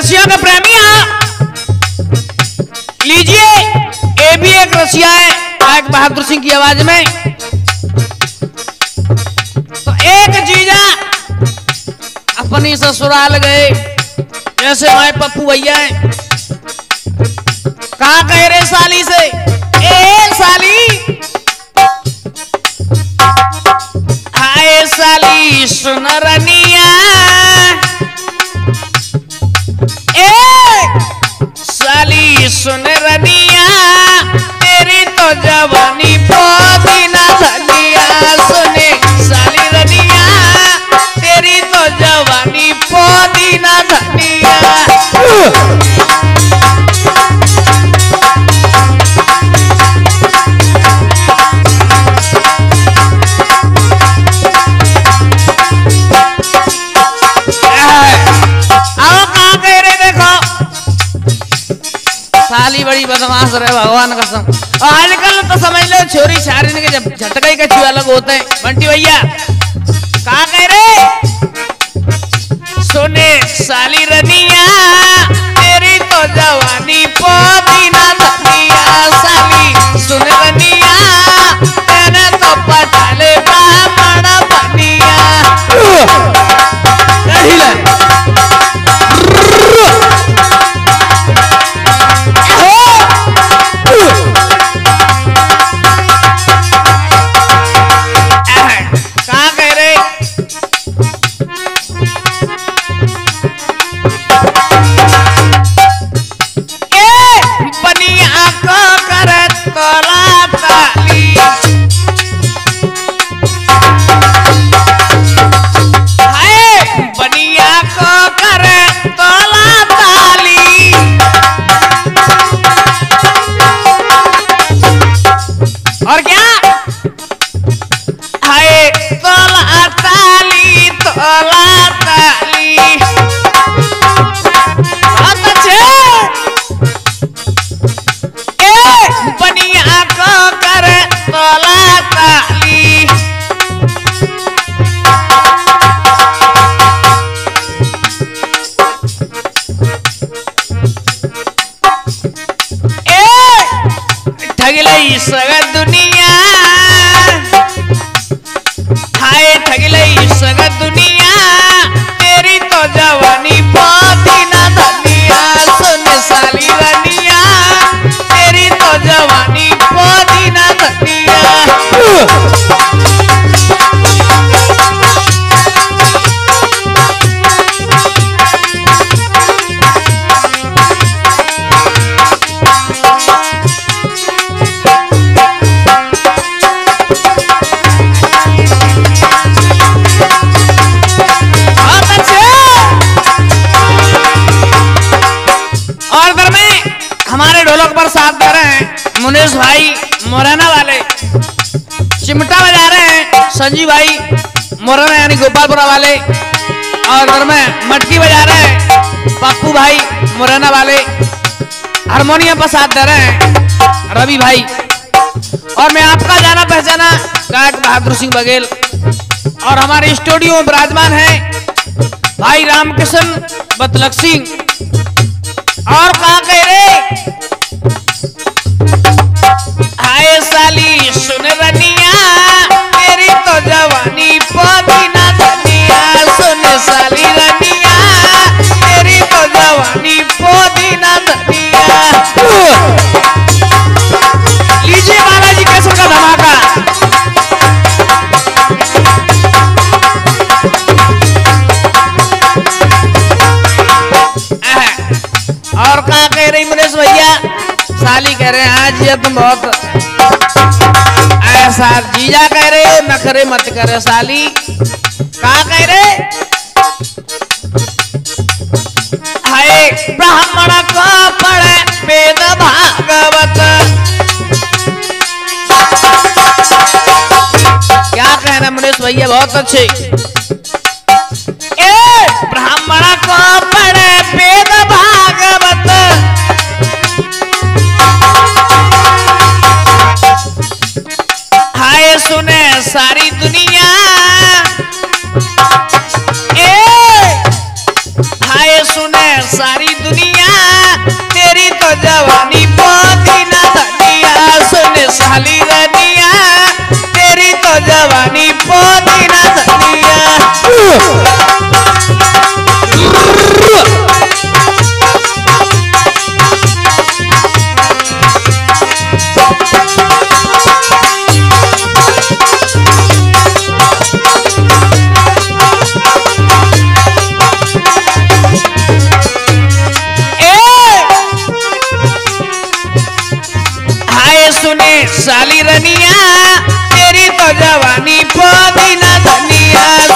रसिया का प्रेमी लीजिए, ये भी एक रसिया है गायक बहादुर सिंह की आवाज में। तो एक जीजा अपनी ससुराल गए, जैसे हमारे पप्पू भैया है, कहा कह रहे साली से, ए साली, हाय साली सुन रनिया, ए साली सुन रनिया, तेरी तो जवानी पोती ना धनिया। सुने साली रनिया, तेरी तो जवानी पोती ना धनिया। साली बड़ी बदमाश रहे भगवान कसम। और आजकल तो समझ लो छोरी शारीन के जब झटके के छुआ अलग होते हैं। बंटी भैया कहा कह रहे, सुने साली रनिया, तेरी तो जवानी पोती ना धनिया। साली सुन रनिया, तेरे तो पता ले बड़ा बनिया। मुनीश भाई मोराना वाले चिमटा बजा रहे हैं, संजीव भाई मोराना यानी गोपालपुरा वाले, और घर में मटकी बजा रहे हैं पप्पू भाई मोराना वाले, हारमोनियम पर साथ दे रहे हैं रवि भाई, और मैं आपका जाना पहचाना गायक बहादुर सिंह बघेल। और हमारे स्टूडियो में विराजमान है भाई रामकृष्ण बतलख सिंह। और कहा कह रहे, हाय साली सुन रनिया, तेरी तो जवानी पोती ना धनिया। सुन साली रनिया, तेरी तो जवानी पोती ना धनिया। लीजिए बालाजी कसम का धमाका। और कहा कह रही मुनीश भैया, साली कह रहे आज ये तुम बहुत ऐसा। जीजा कह रहे नखरे मत करे साली। कहा कह रहे, हाय ब्राह्मण को पढ़े वेद भागवत। क्या कह रहे मुनीश भैया, बहुत अच्छे। ए ब्राह्मण को पढ़े वेद भागवत, सुने सारी दुनिया। ए हाय सुने सारी दुनिया तेरी तो जवानी पोती ना धनिया। सुन साली रनिया तेरी तो जवानी पोती ना धनिया। साली रनिया तेरी तो जवानी पोती ना धनिया।